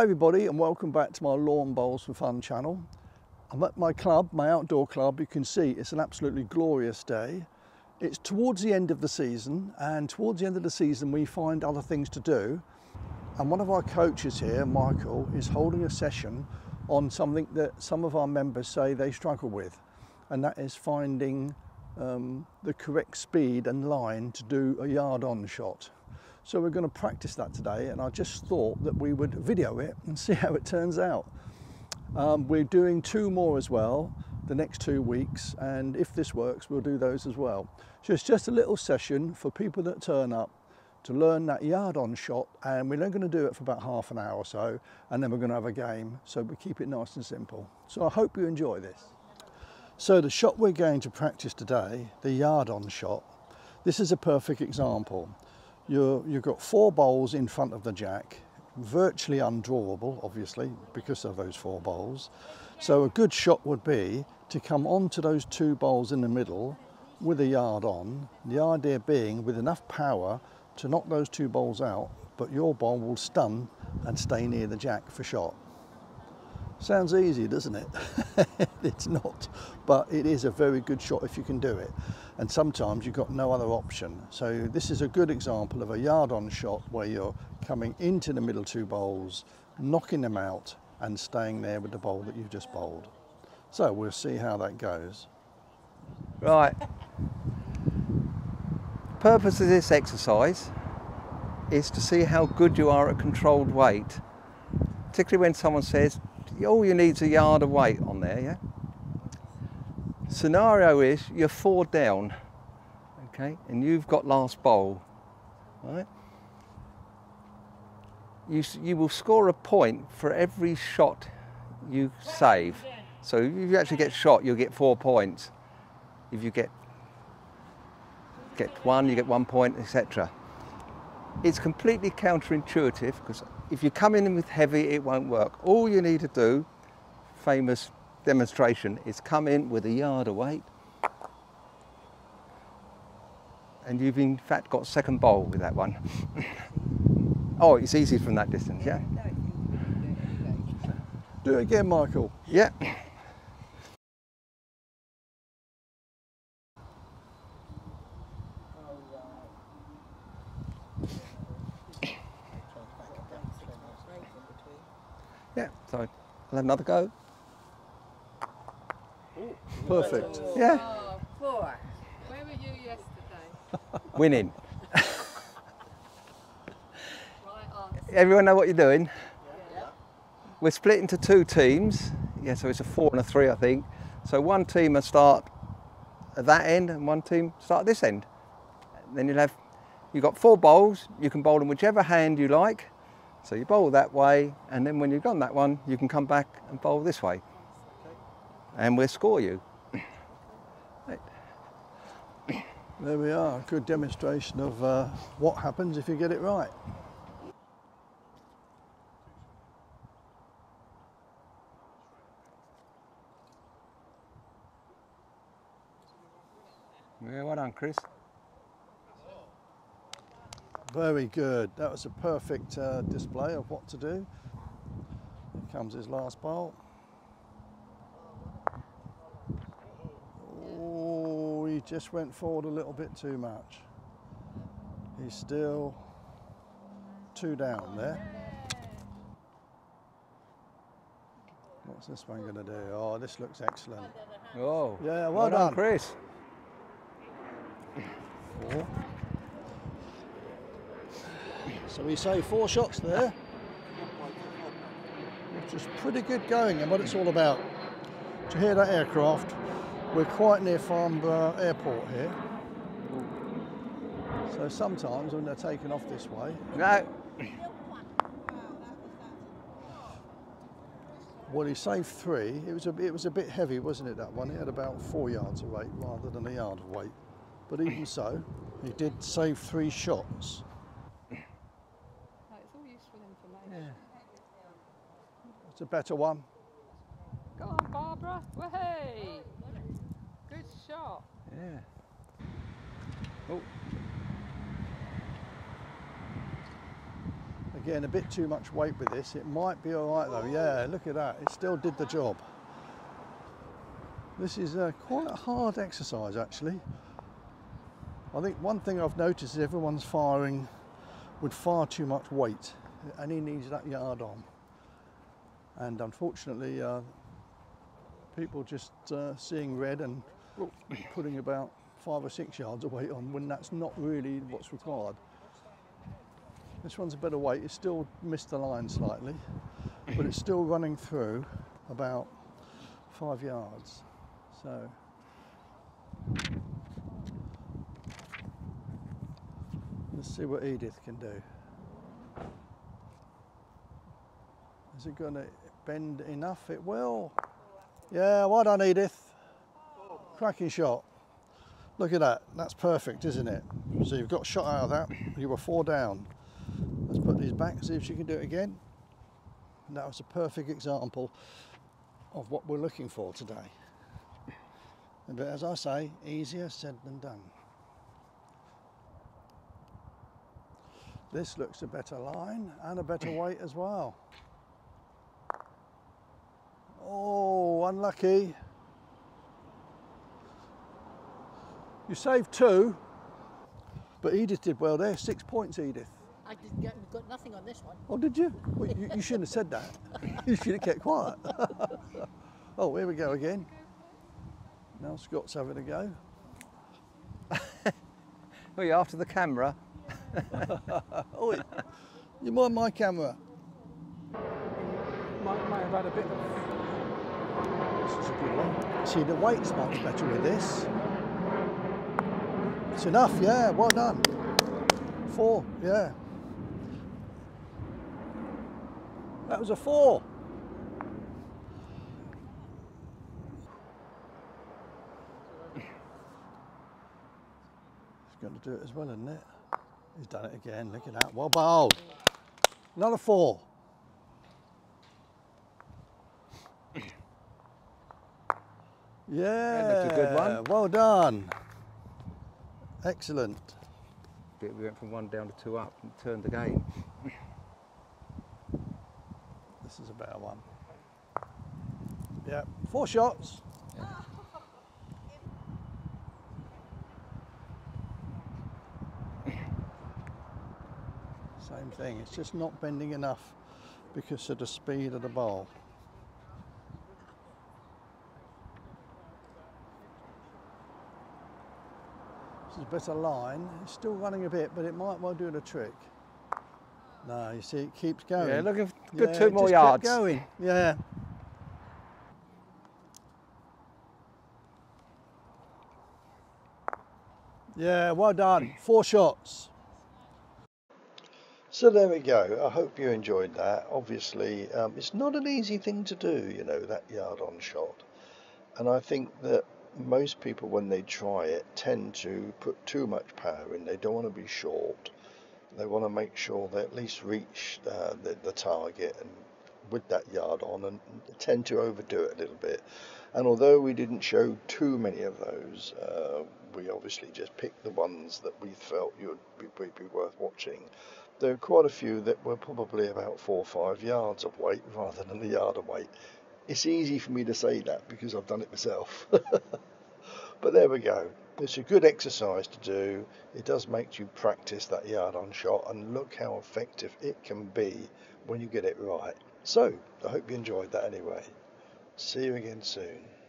Hi everybody, and welcome back to my Lawn Bowls for Fun channel. I'm at my club, my outdoor club. You can see it's an absolutely glorious day. It's towards the end of the season, and towards the end of the season we find other things to do. And one of our coaches here, Michael, is holding a session on something that some of our members say they struggle with, and that is finding the correct speed and line to do a yard-on shot. So we're going to practice that today, and I just thought that we would video it and see how it turns out. We're doing two more as well the next 2 weeks, and if this works we'll do those as well. So it's just a little session for people that turn up to learn that yard on shot, and we're not going to do it for about half an hour or so, and then we're going to have a game, so we keep it nice and simple. So I hope you enjoy this. So the shot we're going to practice today, the yard on shot, this is a perfect example. You've got four bowls in front of the jack, virtually undrawable, obviously, because of those four bowls. So a good shot would be to come onto those two bowls in the middle with a yard on, the idea being with enough power to knock those two bowls out, but your bowl will stun and stay near the jack for shot. Sounds easy, doesn't it? It's not, but it is a very good shot if you can do it. And sometimes you've got no other option. So this is a good example of a yard-on shot where you're coming into the middle two bowls, knocking them out and staying there with the bowl that you've just bowled. So we'll see how that goes. Right. The purpose of this exercise is to see how good you are at controlled weight, particularly when someone says, all you need is a yard of weight on there, yeah? Scenario is you're four down, okay, and you've got last bowl, right? You will score a point for every shot you save. So if you actually get shot, you'll get 4 points. If you get one, you get 1 point, etc. It's completely counterintuitive, because if you come in with heavy, it won't work. All you need to do, famous demonstration, is come in with a yard of weight, and you've in fact got second bowl with that one. Oh, it's easy from that distance, yeah? Do it again, Michael. Yeah. Yeah, so I'll have another go. Ooh, perfect. Oh, yeah. Oh, four. Where were you yesterday? Winning. Right on. Everyone know what you're doing? Yeah. We're split into two teams. Yeah, so it's a four and a three, I think. So one team will start at that end and one team start at this end. And then you've got four bowls. You can bowl them whichever hand you like. So you bowl that way, and then when you've gone that one, you can come back and bowl this way. And we'll score you. Right. There we are, good demonstration of what happens if you get it right. Yeah, well done, Chris. Very good. That was a perfect display of what to do. Here comes his last bowl. Oh, he just went forward a little bit too much. He's still two down there. What's this one going to do? Oh, this looks excellent. Oh, yeah, well done, Chris. Four. So we say four shots there, which is pretty good going and what it's all about. To hear that aircraft, we're quite near Farnborough Airport here. So sometimes when they're taking off this way, no. Well, he saved three. It was a bit heavy, wasn't it, that one? It had about 4 yards of weight rather than a yard of weight. But even so, he did save three shots. It's a better one. Go on, Barbara. Wahey! Good shot. Yeah. Oh. getting a bit too much weight with this. It might be all right though. Yeah, look at that. It still did the job. This is quite a hard exercise actually. I think one thing I've noticed is everyone's firing with far too much weight. And he needs that yard on. And unfortunately, people just seeing red and putting about 5 or 6 yards of weight on when that's not really what's required. This one's a better weight. It still missed the line slightly, but it's still running through about 5 yards. So. Let's see what Edith can do. Is it going to bend enough? It will. Yeah, well done, Edith. Cracking shot. Look at that. That's perfect, isn't it? So you've got a shot out of that. You were 4 down. Let's put these back, see if she can do it again. And that was a perfect example of what we're looking for today. But as I say, easier said than done. This looks a better line and a better weight as well. Oh, unlucky. You saved 2, but Edith did well there. 6 points, Edith. I didn't got nothing on this one. Oh, did you? Well, you shouldn't have said that. You should have kept quiet. Oh, here we go again. Now Scott's having a go. Well, you're after the camera. Oh, you mind my camera? Might have had a bit of... This is a good one. See, the weight's much better with this. It's enough, yeah, well done. 4, yeah. That was a 4. He's going to do it as well, isn't it? He's done it again, look at that, well bowled. Another 4. Yeah, that's a good one. Well done. Excellent. We went from 1 down to 2 up and turned again. This is a better one. Yeah, 4 shots. Yeah. Same thing, it's just not bending enough because of the speed of the ball. This is a better line. It's still running a bit, but it might well do the trick. No, you see, it keeps going. Yeah, looking for a good 2 more yards. Kept going. Yeah. Yeah, well done. 4 shots. So there we go. I hope you enjoyed that. Obviously, it's not an easy thing to do, you know, that yard on shot. And I think that most people, when they try it, tend to put too much power in. They don't want to be short. They want to make sure they at least reach the target and with that yard on, and tend to overdo it a little bit. And although we didn't show too many of those, we obviously just picked the ones that we felt would be worth watching. There are quite a few that were probably about 4 or 5 yards of weight rather than a yard of weight. It's easy for me to say that because I've done it myself. But there we go. It's a good exercise to do. It does make you practice that yard on shot, and look how effective it can be when you get it right. So I hope you enjoyed that anyway. See you again soon.